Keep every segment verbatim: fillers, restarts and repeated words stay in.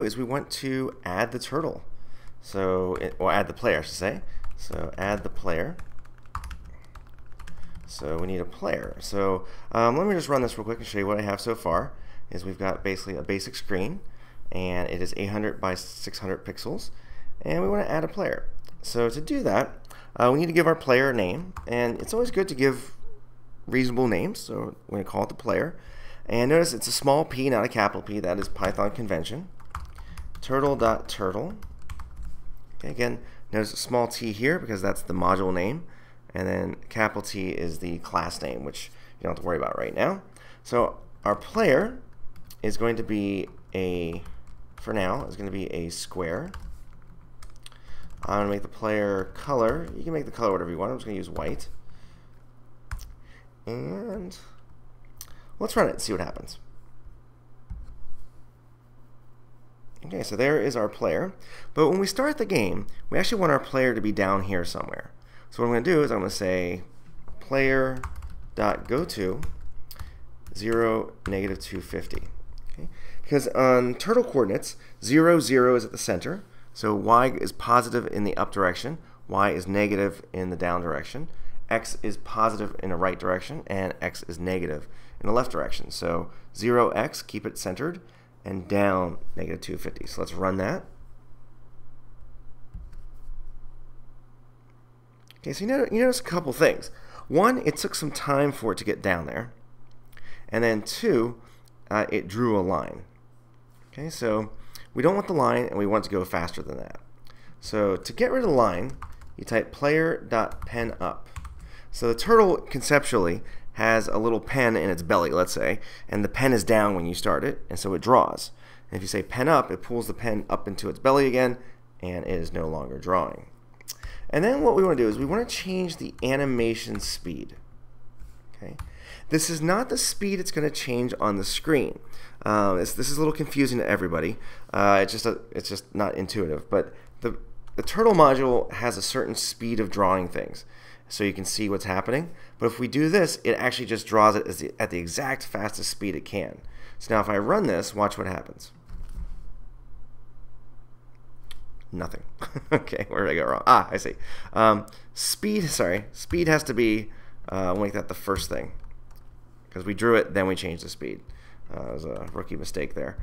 is we want to add the turtle. So, or add the player, I should say. So add the player. So we need a player. So um, let me just run this real quick and show you what I have so far. Is we've got basically a basic screen, and it is eight hundred by six hundred pixels, and we want to add a player. So to do that, uh, we need to give our player a name, and it's always good to give reasonable names. So we're going to call it the player, and notice it's a small p, not a capital P. That is Python convention. Turtle.turtle. Okay, again, notice a small t here because that's the module name, and then capital T is the class name, which you don't have to worry about right now. So our player is going to be a, for now, is going to be a square. I'm going to make the player color. You can make the color whatever you want. I'm just going to use white. And let's run it and see what happens. Okay, so there is our player. But when we start the game, we actually want our player to be down here somewhere. So what I'm going to do is I'm going to say player.goTo zero, negative two fifty. Okay? Because on turtle coordinates, zero, zero is at the center. So y is positive in the up direction, y is negative in the down direction, x is positive in the right direction, and x is negative in the left direction. So zero x, keep it centered, and down negative two fifty. So let's run that. Okay, so you notice a couple things. One, it took some time for it to get down there. And then two, uh, it drew a line. Okay, so we don't want the line, and we want to go faster than that. So to get rid of the line, you type player.penup. So the turtle conceptually has a little pen in its belly, let's say, and the pen is down when you start it, and so it draws. And if you say pen up, it pulls the pen up into its belly again, and it is no longer drawing. And then what we want to do is we want to change the animation speed. Okay. This is not the speed it's going to change on the screen. Um, this, this is a little confusing to everybody. Uh, it's just a, it's just not intuitive. But the, the turtle module has a certain speed of drawing things, so you can see what's happening. But if we do this, it actually just draws it as the, at the exact fastest speed it can. So now if I run this, watch what happens. Nothing. Okay, where did I go wrong? Ah, I see. Um, speed, sorry, speed has to be, uh, we'll make that the first thing. Because we drew it, then we changed the speed. Uh, it was a rookie mistake there.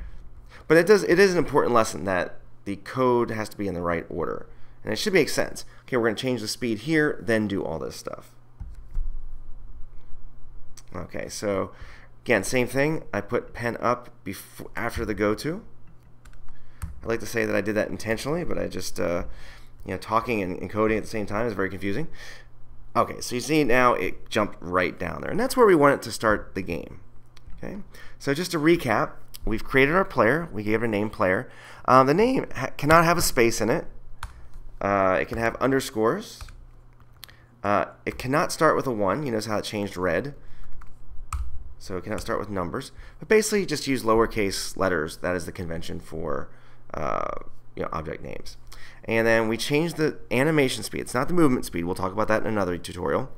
But it does. It is an important lesson that the code has to be in the right order. And it should make sense. Okay, we're going to change the speed here, then do all this stuff. Okay, so again, same thing. I put pen up before, after the go-to. I like to say that I did that intentionally, but I just, uh, you know, talking and, and coding at the same time is very confusing. Okay, so you see now it jumped right down there, and that's where we want it to start the game. Okay, so just to recap, we've created our player. We gave it a name, player. Um, the name ha cannot have a space in it. Uh, it can have underscores. Uh, it cannot start with a one. You notice how it changed red. So it cannot start with numbers. But basically, just use lowercase letters. That is the convention for uh, you know, object names. And then we change the animation speed. It's not the movement speed. We'll talk about that in another tutorial,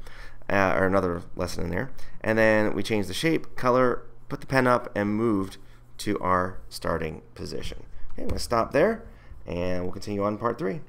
uh, or another lesson in there. And then we change the shape, color, put the pen up, and moved to our starting position. Okay, I'm going to stop there, and we'll continue on part three.